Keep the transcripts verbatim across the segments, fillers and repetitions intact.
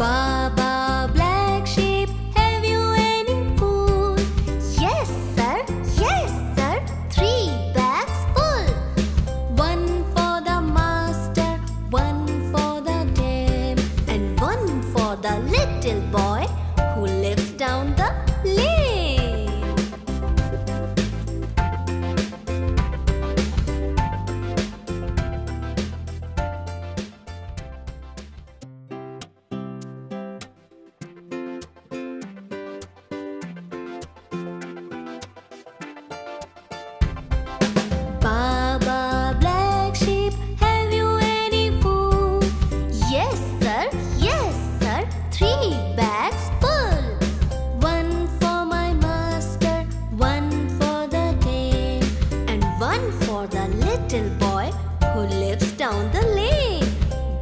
Baba Black Sheep, have you any food? Yes, sir. Yes, sir. Three bags full. One for the master, one for the dame, and one for the little boy who lives down the lane.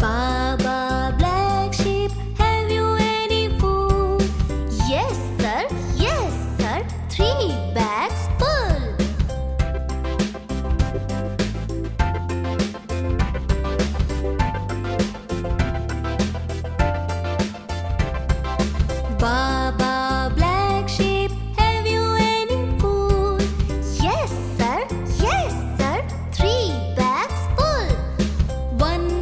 Baba Black Sheep, have you any food? Yes, sir. Yes, sir. Three bags full. One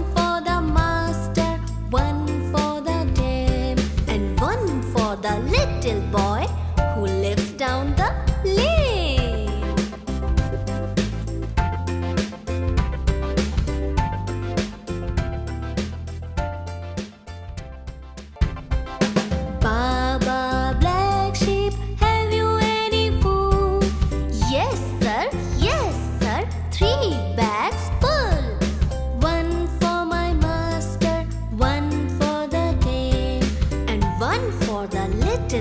for my master, one for the dame, and one for the little boy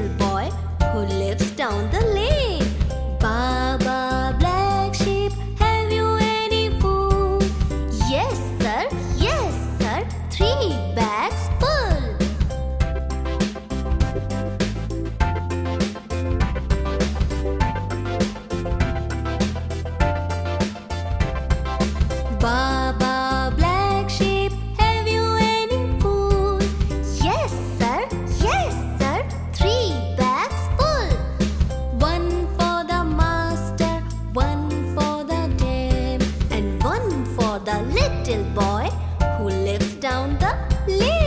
who lives down the lane. Baba Black Sheep, have you any food? Yes, sir. Yes, sir. Three bags full. Baba Black Sheep, have you any food? Yes, sir. Yes, sir. Three bags full. One for the master, one for the dame, and one for the little boy who lives down the lane. Baba Black Sheep, have you any food? Yes, sir. Yes, sir. Three bags full. One for my master, one for the dame, and one for the little boy who lives down the lane. Baba Black Sheep, have you any food? Yes, sir. Yes, sir. Three bags full. Baba Black Sheep, have you any food? Yes, sir. Yes, sir. Three bags full. One for the master, one for the dame, and one for the little boy who lives down the lane.